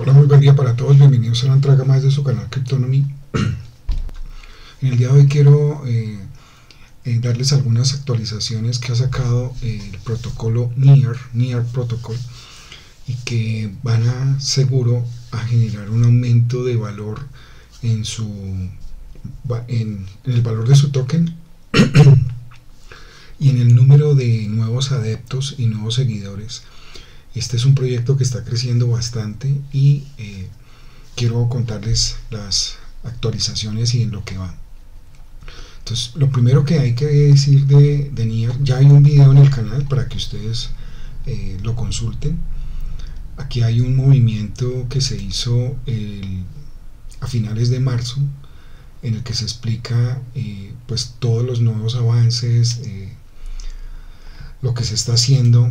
Hola, muy buen día para todos, bienvenidos a una entrega más de su canal Cryptonomy. En el día de hoy quiero darles algunas actualizaciones que ha sacado el protocolo NEAR Protocol y que van a, seguro, a generar un aumento de valor en el valor de su token y en el número de nuevos adeptos y nuevos seguidores. Este es un proyecto que está creciendo bastante y quiero contarles las actualizaciones y en lo que va. Entonces, lo primero que hay que decir de NEAR, ya hay un video en el canal para que ustedes lo consulten. Aquí hay un movimiento que se hizo a finales de marzo, en el que se explica pues todos los nuevos avances, lo que se está haciendo.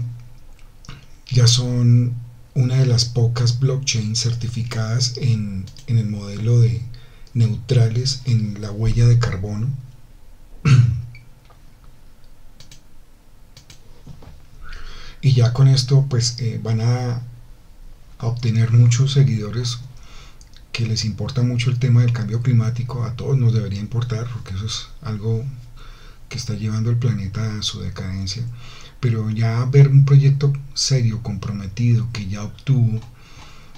Ya son una de las pocas blockchains certificadas en el modelo de neutrales en la huella de carbono. Y ya con esto pues van a obtener muchos seguidores que les importa mucho el tema del cambio climático. A todos nos debería importar, porque eso es algo que está llevando el planeta a su decadencia. Pero ya ver un proyecto serio, comprometido, que ya obtuvo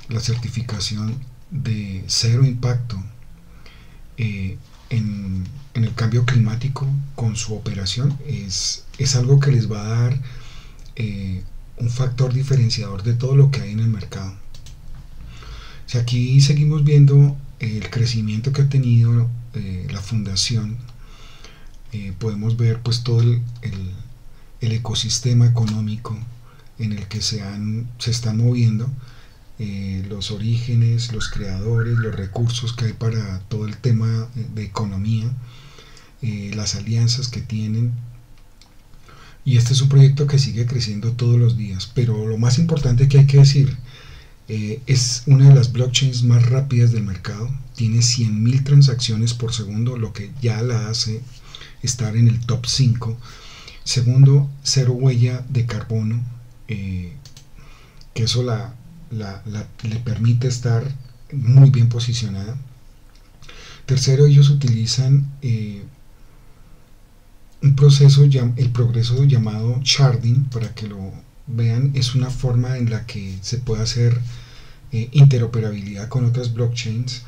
la certificación de cero impacto en el cambio climático con su operación, es algo que les va a dar un factor diferenciador de todo lo que hay en el mercado. Si aquí seguimos viendo el crecimiento que ha tenido la fundación, podemos ver pues todo el ecosistema económico en el que se están moviendo, los orígenes, los creadores, los recursos que hay para todo el tema de economía, las alianzas que tienen, y este es un proyecto que sigue creciendo todos los días. Pero lo más importante que hay que decir, es una de las blockchains más rápidas del mercado, tiene 100.000 transacciones por segundo, lo que ya la hace estar en el top 5. Segundo, cero huella de carbono, que eso le permite estar muy bien posicionada. Tercero, ellos utilizan un proceso, el progreso llamado sharding, para que lo vean. Es una forma en la que se puede hacer interoperabilidad con otras blockchains,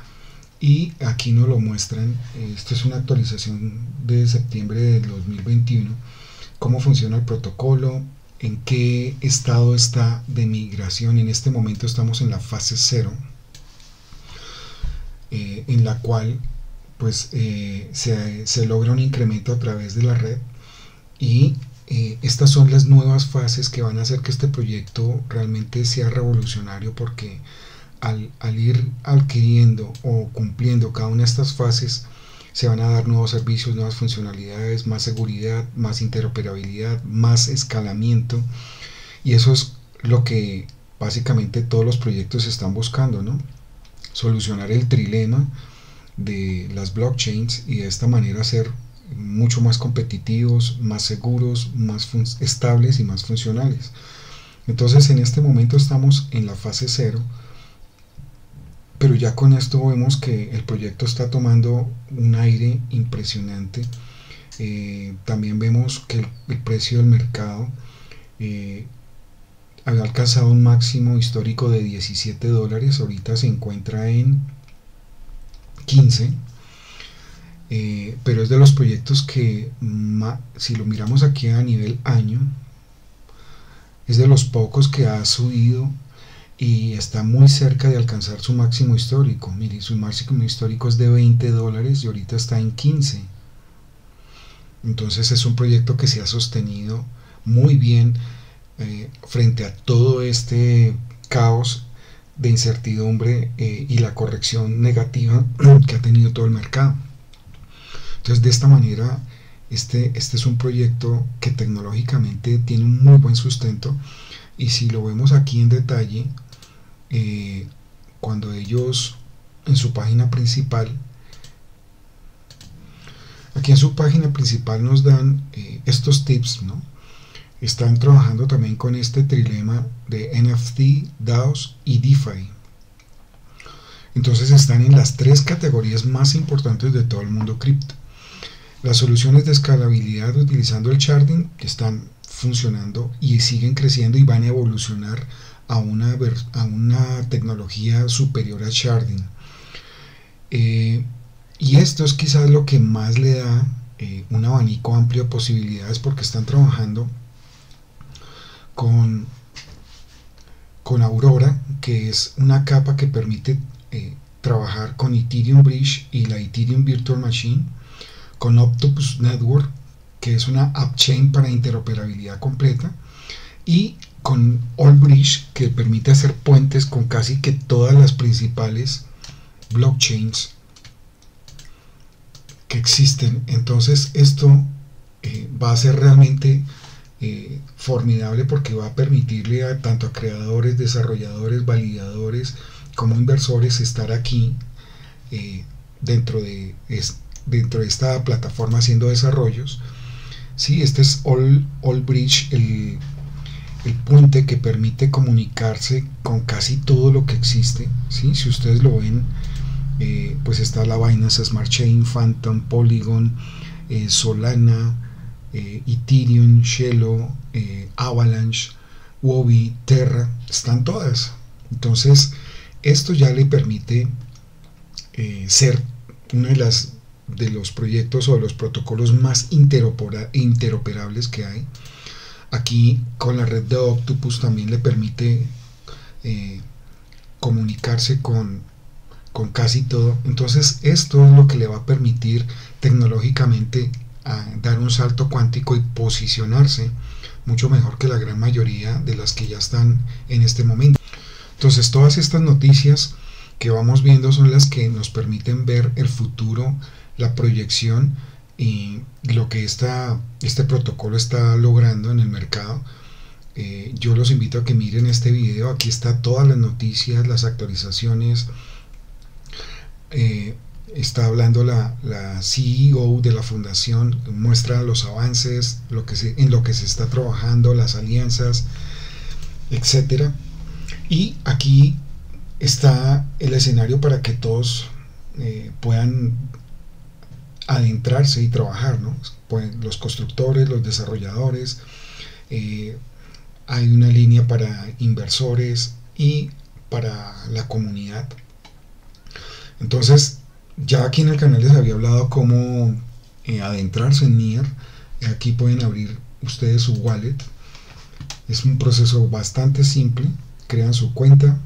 y aquí nos lo muestran. Esto es una actualización de septiembre de 2021. Cómo funciona el protocolo, en qué estado está de migración. En este momento estamos en la fase 0, en la cual pues se logra un incremento a través de la red, y estas son las nuevas fases que van a hacer que este proyecto realmente sea revolucionario, porque al ir adquiriendo o cumpliendo cada una de estas fases, se van a dar nuevos servicios, nuevas funcionalidades, más seguridad, más interoperabilidad, más escalamiento, y eso es lo que básicamente todos los proyectos están buscando, ¿no? Solucionar el trilema de las blockchains, y de esta manera ser mucho más competitivos, más seguros, más estables y más funcionales. Entonces, en este momento estamos en la fase 0, pero ya con esto vemos que el proyecto está tomando un aire impresionante. También vemos que el precio del mercado había alcanzado un máximo histórico de 17 dólares, ahorita se encuentra en 15, pero es de los proyectos que, si lo miramos aquí a nivel año, es de los pocos que ha subido y está muy cerca de alcanzar su máximo histórico. Mire, su máximo histórico es de 20 dólares y ahorita está en 15. Entonces es un proyecto que se ha sostenido muy bien frente a todo este caos de incertidumbre y la corrección negativa que ha tenido todo el mercado. Entonces, de esta manera, este es un proyecto que tecnológicamente tiene un muy buen sustento, y si lo vemos aquí en detalle, cuando ellos en su página principal, aquí en su página principal nos dan estos tips, ¿no? Están trabajando también con este trilema de NFT, DAOs y DeFi. Entonces están en las tres categorías más importantes de todo el mundo cripto. Las soluciones de escalabilidad utilizando el sharding que están funcionando y siguen creciendo y van a evolucionar a una tecnología superior al sharding. Y esto es quizás lo que más le da un abanico amplio de posibilidades, porque están trabajando con Aurora, que es una capa que permite trabajar con Ethereum Bridge y la Ethereum Virtual Machine, con Octopus Network, que es una app chain para interoperabilidad completa, y con Allbridge, que permite hacer puentes con casi que todas las principales blockchains que existen. Entonces esto va a ser realmente formidable, porque va a permitirle a tanto a creadores, desarrolladores, validadores como inversores estar aquí dentro de esta plataforma haciendo desarrollos. Sí, este es Allbridge, el puente que permite comunicarse con casi todo lo que existe, ¿sí? Si ustedes lo ven, pues está la Binance Smart Chain, Phantom, Polygon, Solana, Ethereum, Shelo, Avalanche, Huobi, Terra, están todas. Entonces esto ya le permite ser uno de los proyectos o de los protocolos más interoperables que hay. Aquí con la red de Octopus también le permite comunicarse con casi todo. Entonces esto es lo que le va a permitir tecnológicamente a dar un salto cuántico y posicionarse mucho mejor que la gran mayoría de las que ya están en este momento. Entonces todas estas noticias que vamos viendo son las que nos permiten ver el futuro, la proyección y lo que este protocolo está logrando en el mercado. Yo los invito a que miren este video. Aquí está todas las noticias, las actualizaciones. Está hablando la CEO de la fundación, muestra los avances, en lo que se está trabajando, las alianzas, etcétera. Y aquí está el escenario para que todos puedan adentrarse y trabajar, ¿no? Pues los constructores, los desarrolladores, hay una línea para inversores y para la comunidad. Entonces ya aquí en el canal les había hablado cómo adentrarse en NEAR. Aquí pueden abrir ustedes su wallet, es un proceso bastante simple. Crean su cuenta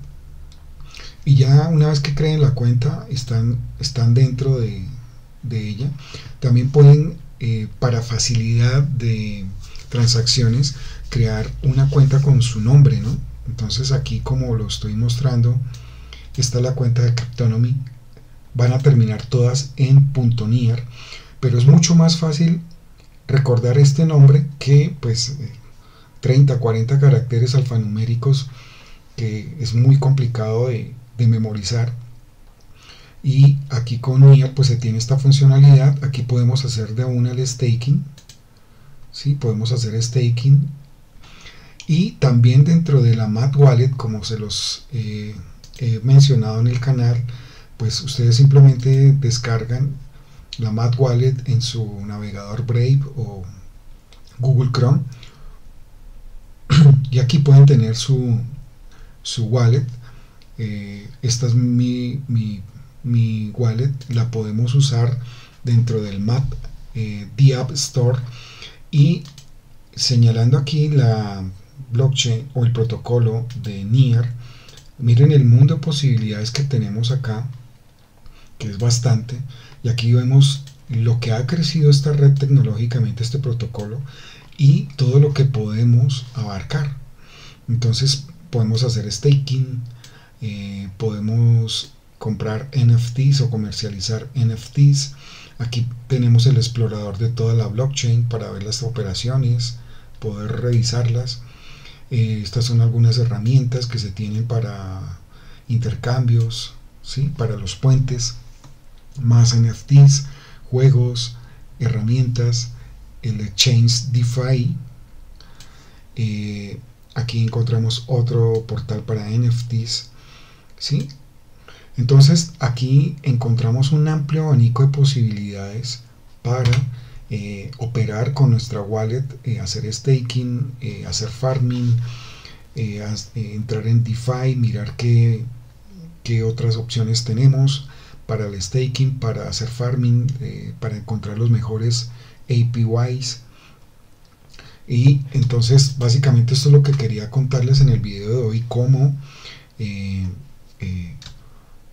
y ya una vez que creen la cuenta están dentro de ella. También pueden para facilidad de transacciones crear una cuenta con su nombre, ¿no? Entonces aquí, como lo estoy mostrando, está la cuenta de Cryptonomy. Van a terminar todas en .near, pero es mucho más fácil recordar este nombre que pues 30, 40 caracteres alfanuméricos, que es muy complicado de memorizar. Y aquí con NEAR pues se tiene esta funcionalidad. Aquí podemos hacer de una el staking, ¿sí? Podemos hacer staking. Y también dentro de la MathWallet, como se los he mencionado en el canal, pues ustedes simplemente descargan la MathWallet en su navegador Brave o Google Chrome, y aquí pueden tener su wallet. Esta es mi wallet, la podemos usar dentro del DApp Store, y señalando aquí la blockchain o el protocolo de NEAR, miren el mundo de posibilidades que tenemos acá, que es bastante. Y aquí vemos lo que ha crecido esta red tecnológicamente, este protocolo, y todo lo que podemos abarcar. Entonces podemos hacer staking, podemos comprar NFTs o comercializar NFTs. Aquí tenemos el explorador de toda la blockchain para ver las operaciones, poder revisarlas. Estas son algunas herramientas que se tienen para intercambios, ¿sí? Para los puentes, más NFTs, juegos, herramientas, el exchange DeFi. Aquí encontramos otro portal para NFTs, ¿sí? Entonces aquí encontramos un amplio abanico de posibilidades para operar con nuestra wallet, hacer staking, hacer farming, entrar en DeFi, mirar qué otras opciones tenemos para el staking, para hacer farming, para encontrar los mejores APYs. Y entonces básicamente esto es lo que quería contarles en el video de hoy, cómo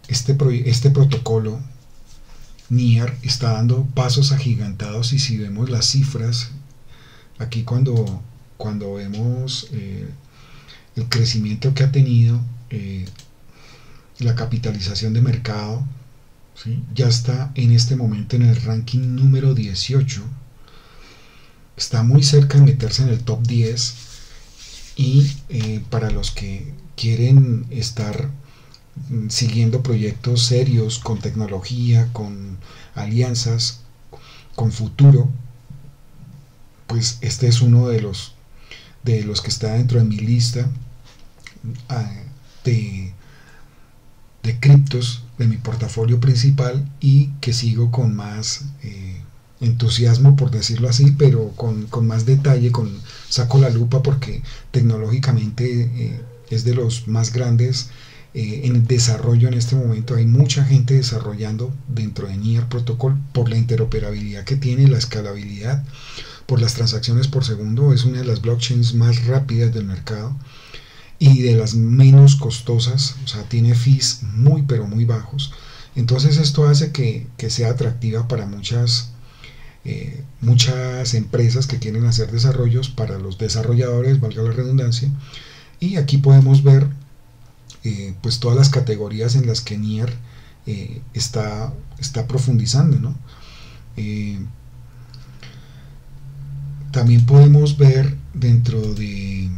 este protocolo NEAR está dando pasos agigantados. Y si vemos las cifras aquí, cuando vemos el crecimiento que ha tenido, la capitalización de mercado, ¿sí? Ya está en este momento en el ranking número 18, está muy cerca de meterse en el top 10. Y para los que quieren estar siguiendo proyectos serios con tecnología, con alianzas, con futuro, pues este es uno de los que está dentro de mi lista de criptos de mi portafolio principal, y que sigo con más entusiasmo, por decirlo así, pero con más detalle, saco la lupa, porque tecnológicamente es de los más grandes en desarrollo en este momento. Hay mucha gente desarrollando dentro de NEAR Protocol por la interoperabilidad que tiene, la escalabilidad, por las transacciones por segundo. Es una de las blockchains más rápidas del mercado y de las menos costosas, o sea, tiene fees muy pero muy bajos. Entonces esto hace que sea atractiva para muchas empresas que quieren hacer desarrollos, para los desarrolladores, valga la redundancia. Y aquí podemos ver pues todas las categorías en las que NEAR está profundizando, ¿no? También podemos ver dentro de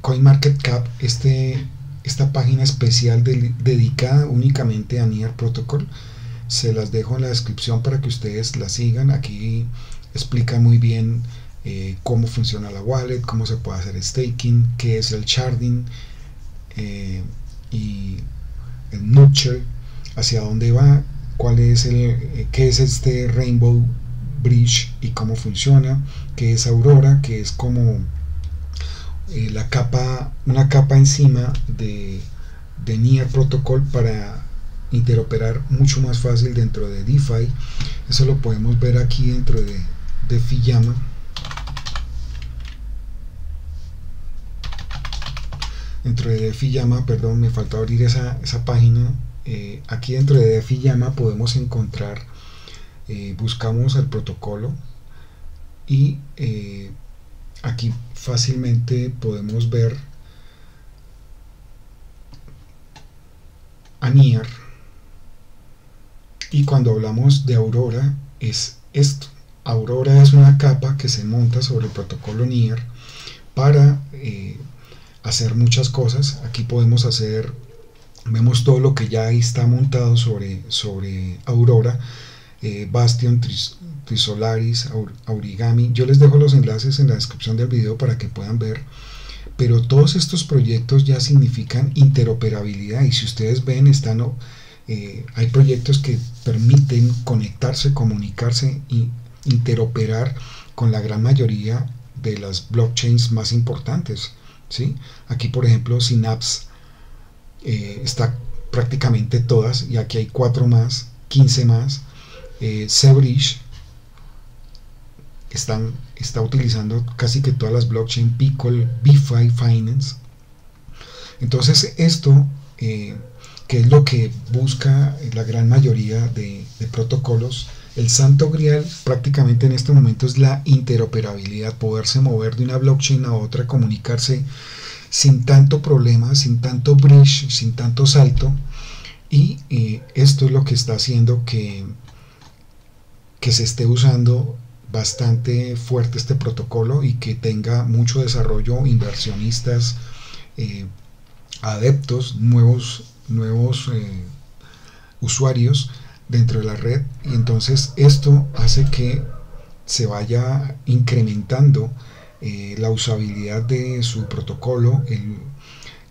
CoinMarketCap esta página especial dedicada únicamente a NEAR Protocol. Se las dejo en la descripción para que ustedes la sigan. Aquí explica muy bien cómo funciona la wallet, cómo se puede hacer staking, qué es el sharding, y el nutshell, hacia dónde va, qué es este Rainbow Bridge y cómo funciona, qué es Aurora, que es como una capa encima de NEAR Protocol para interoperar mucho más fácil dentro de DeFi. Eso lo podemos ver aquí dentro de DeFi Llama. Dentro de DeFi Llama, perdón, me faltó abrir esa página. Aquí dentro de DeFi Llama podemos encontrar, buscamos el protocolo y aquí fácilmente podemos ver a NEAR. Y cuando hablamos de Aurora, es esto. Aurora es una capa que se monta sobre el protocolo NEAR para hacer muchas cosas. Aquí podemos vemos todo lo que ya ahí está montado sobre Aurora, Bastion, Trisolaris, Aurigami. Yo les dejo los enlaces en la descripción del video para que puedan ver, pero todos estos proyectos ya significan interoperabilidad. Y si ustedes ven, hay proyectos que permiten conectarse, comunicarse e interoperar con la gran mayoría de las blockchains más importantes, ¿sí? Aquí por ejemplo Synapse está prácticamente todas, y aquí hay 4 más, 15 más. Sebridge está utilizando casi que todas las blockchain, Pickle, BeFi Finance. Entonces esto que es lo que busca la gran mayoría de protocolos, el santo grial prácticamente en este momento es la interoperabilidad, poderse mover de una blockchain a otra, comunicarse sin tanto problema, sin tanto bridge, sin tanto salto. Y esto es lo que está haciendo que se esté usando bastante fuerte este protocolo y que tenga mucho desarrollo, inversionistas, adeptos, nuevos usuarios dentro de la red. Y entonces esto hace que se vaya incrementando la usabilidad de su protocolo,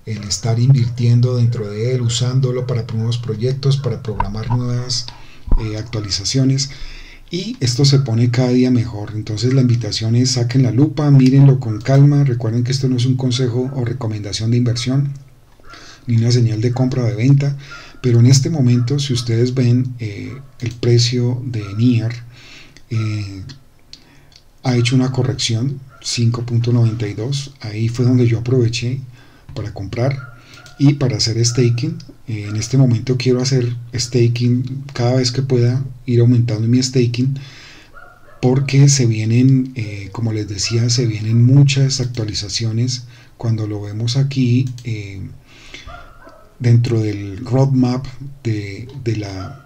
el estar invirtiendo dentro de él, usándolo para nuevos proyectos, para programar nuevas actualizaciones, y esto se pone cada día mejor. Entonces la invitación es: saquen la lupa, mírenlo con calma, recuerden que esto no es un consejo o recomendación de inversión, ni una señal de compra o de venta, pero en este momento, si ustedes ven el precio de NEAR, ha hecho una corrección, 5.92, ahí fue donde yo aproveché para comprar y para hacer staking. En este momento quiero hacer staking cada vez que pueda, ir aumentando mi staking, porque se vienen, como les decía, se vienen muchas actualizaciones. Cuando lo vemos aquí dentro del roadmap de la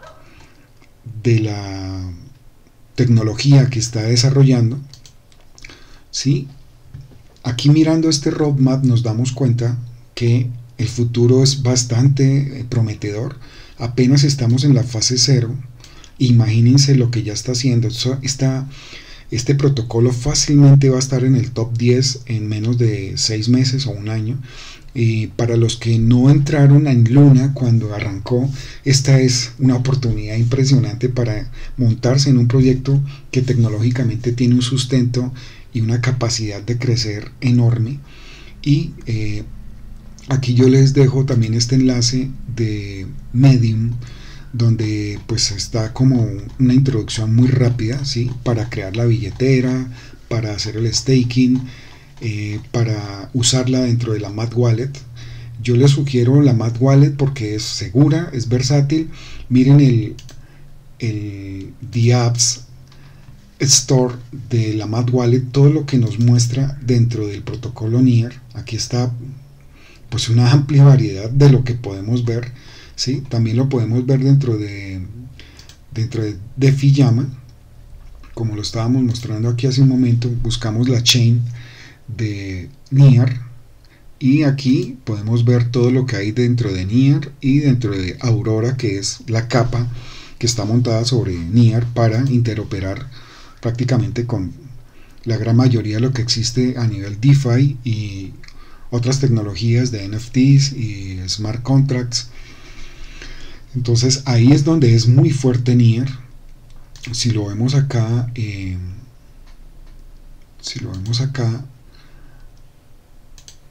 tecnología que está desarrollando, ¿sí? Aquí mirando este roadmap nos damos cuenta que el futuro es bastante prometedor. Apenas estamos en la fase 0. Imagínense lo que ya está haciendo. Este protocolo fácilmente va a estar en el top 10 en menos de 6 meses o un año. Y para los que no entraron en Luna cuando arrancó, esta es una oportunidad impresionante para montarse en un proyecto que tecnológicamente tiene un sustento y una capacidad de crecer enorme. Y aquí yo les dejo también este enlace de Medium, donde pues está como una introducción muy rápida, ¿sí? Para crear la billetera, para hacer el staking, para usarla dentro de la MathWallet. Yo les sugiero la MathWallet porque es segura, es versátil. Miren el The Apps Store de la MathWallet, todo lo que nos muestra dentro del protocolo NEAR. Aquí está pues una amplia variedad de lo que podemos ver, ¿sí? También lo podemos ver dentro de DeFi Llama, como lo estábamos mostrando aquí hace un momento. Buscamos la chain de NEAR y aquí podemos ver todo lo que hay dentro de NEAR y dentro de Aurora, que es la capa que está montada sobre NEAR para interoperar prácticamente con la gran mayoría de lo que existe a nivel DeFi y otras tecnologías de NFTs y smart contracts. Entonces ahí es donde es muy fuerte NEAR. Si lo vemos acá,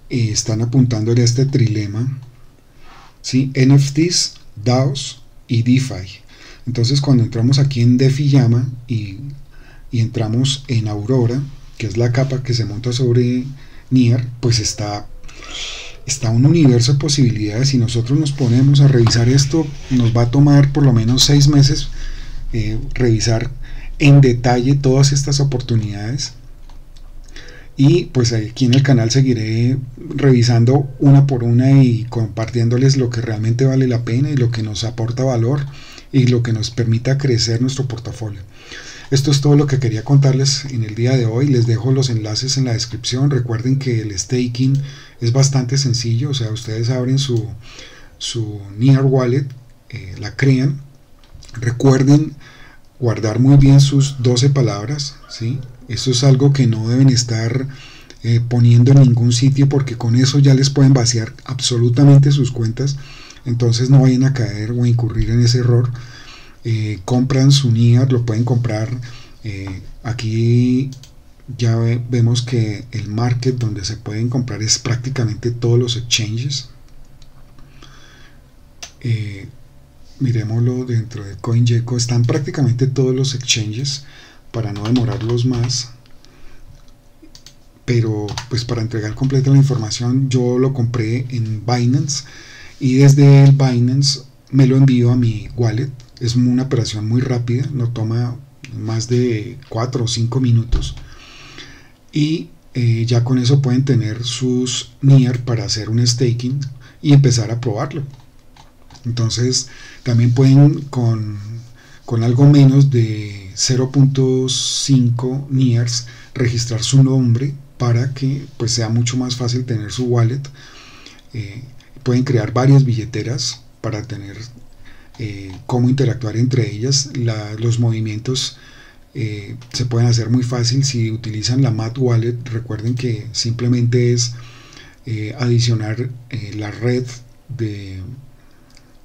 están apuntándole a este trilema, ¿sí? NFTs, DAOs y DeFi. Entonces cuando entramos aquí en DeFi Llama y entramos en Aurora, que es la capa que se monta sobre NEAR, pues está un universo de posibilidades. Si nosotros nos ponemos a revisar esto, nos va a tomar por lo menos 6 meses revisar en detalle todas estas oportunidades. Y pues aquí en el canal seguiré revisando una por una y compartiéndoles lo que realmente vale la pena y lo que nos aporta valor y lo que nos permita crecer nuestro portafolio. Esto es todo lo que quería contarles en el día de hoy. Les dejo los enlaces en la descripción. Recuerden que el staking es bastante sencillo, o sea, ustedes abren su NEAR Wallet, la crean. Recuerden guardar muy bien sus 12 palabras, ¿sí? Esto es algo que no deben estar poniendo en ningún sitio, porque con eso ya les pueden vaciar absolutamente sus cuentas. Entonces no vayan a caer o a incurrir en ese error. Compran su NEAR, lo pueden comprar. Aquí ya vemos que el market donde se pueden comprar es prácticamente todos los exchanges. Miremoslo dentro de CoinGecko, están prácticamente todos los exchanges, para no demorarlos más. Pero pues para entregar completa la información, yo lo compré en Binance y desde el Binance me lo envío a mi wallet. Es una operación muy rápida, no toma más de 4 o 5 minutos. Y ya con eso pueden tener sus NEAR para hacer un staking y empezar a probarlo. Entonces también pueden con algo menos de 0.5 NEARs registrar su nombre para que pues sea mucho más fácil tener su wallet. Pueden crear varias billeteras para tener cómo interactuar entre ellas. Los movimientos se pueden hacer muy fácil. Si utilizan la MathWallet, recuerden que simplemente es adicionar la red de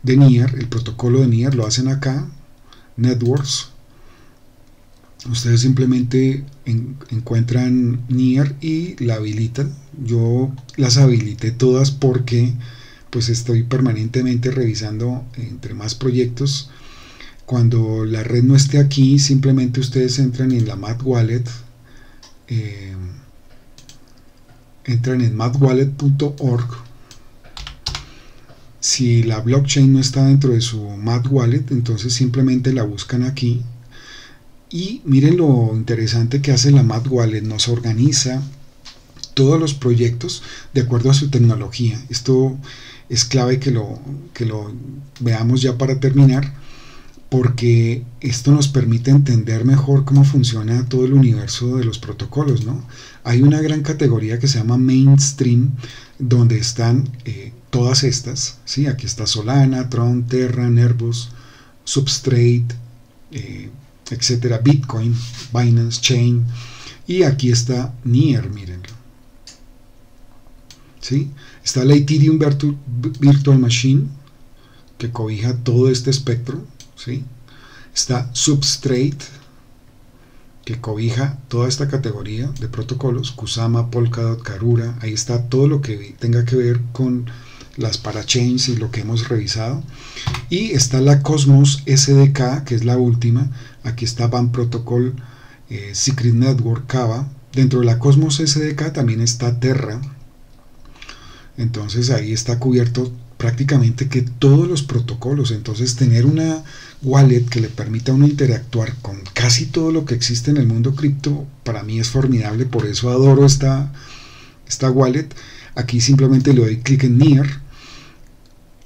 NEAR, el protocolo de NEAR, lo hacen acá, Networks. Ustedes simplemente encuentran NEAR y la habilitan. Yo las habilité todas porque pues estoy permanentemente revisando entre más proyectos. Cuando la red no esté aquí, simplemente ustedes entran en la MathWallet, entran en mathwallet.org. Si la blockchain no está dentro de su MathWallet, entonces simplemente la buscan aquí. Y miren lo interesante que hace la MathWallet, nos organiza todos los proyectos de acuerdo a su tecnología. Esto es clave que lo veamos ya para terminar, porque esto nos permite entender mejor cómo funciona todo el universo de los protocolos, ¿no? Hay una gran categoría que se llama Mainstream, donde están todas estas, ¿sí? Aquí está Solana, Tron, Terra, Nervos, Substrate, etcétera, Bitcoin, Binance Chain, y aquí está NEAR, mírenlo, ¿sí? Está la Ethereum Virtual Machine, que cobija todo este espectro, ¿sí? Está Substrate, que cobija toda esta categoría de protocolos, Kusama, Polkadot, Karura, ahí está todo lo que tenga que ver con las parachains y lo que hemos revisado. Y está la Cosmos SDK, que es la última. Aquí está Van Protocol, Secret Network, Kava. Dentro de la Cosmos SDK también está Terra. Entonces ahí está cubierto prácticamente que todos los protocolos. Entonces tener una wallet que le permita a uno interactuar con casi todo lo que existe en el mundo cripto, para mí es formidable, por eso adoro esta wallet. Aquí simplemente le doy clic en NEAR.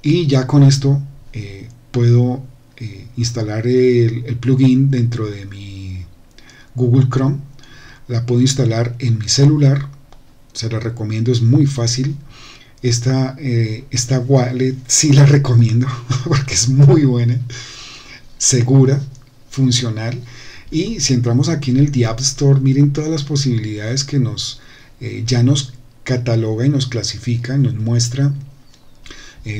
Y ya con esto puedo instalar el plugin dentro de mi Google Chrome. La puedo instalar en mi celular. Se la recomiendo, es muy fácil. Esta wallet sí la recomiendo porque es muy buena, segura, funcional. Y si entramos aquí en el The App Store, miren todas las posibilidades que ya nos cataloga y nos clasifica, nos muestra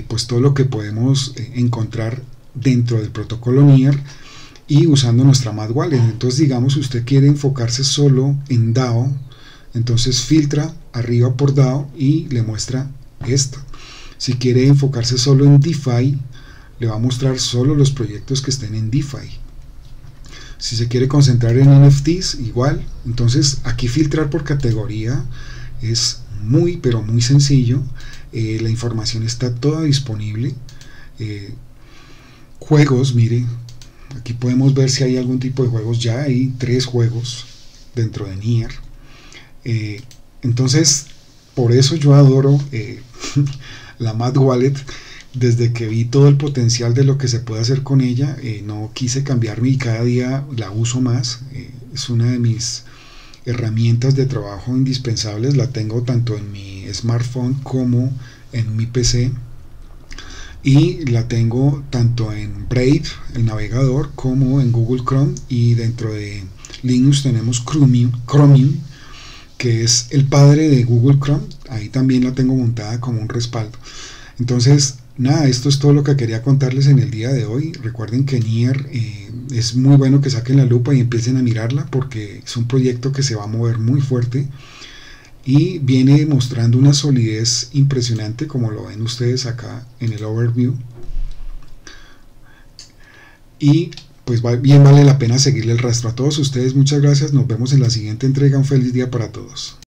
pues todo lo que podemos encontrar dentro del protocolo NEAR y usando nuestra MathWallet. Entonces, digamos, si usted quiere enfocarse solo en DAO, entonces filtra arriba por DAO y le muestra esto. Si quiere enfocarse solo en DeFi, le va a mostrar solo los proyectos que estén en DeFi. Si se quiere concentrar en NFTs, igual. Entonces aquí filtrar por categoría es muy pero muy sencillo. La información está toda disponible. Juegos, mire, aquí podemos ver si hay algún tipo de juegos. Ya hay 3 juegos dentro de NEAR. Entonces, por eso yo adoro la MathWallet. Desde que vi todo el potencial de lo que se puede hacer con ella, no quise cambiarme y cada día la uso más. Es una de mis herramientas de trabajo indispensables. La tengo tanto en mi smartphone como en mi PC, y la tengo tanto en Brave, el navegador, como en Google Chrome, y dentro de Linux tenemos Chromium, que es el padre de Google Chrome. Ahí también la tengo montada como un respaldo. Entonces nada, esto es todo lo que quería contarles en el día de hoy. Recuerden que NEAR es muy bueno que saquen la lupa y empiecen a mirarla, porque es un proyecto que se va a mover muy fuerte y viene mostrando una solidez impresionante, como lo ven ustedes acá en el overview. Y pues bien vale la pena seguirle el rastro. A todos ustedes, muchas gracias. Nos vemos en la siguiente entrega. Un feliz día para todos.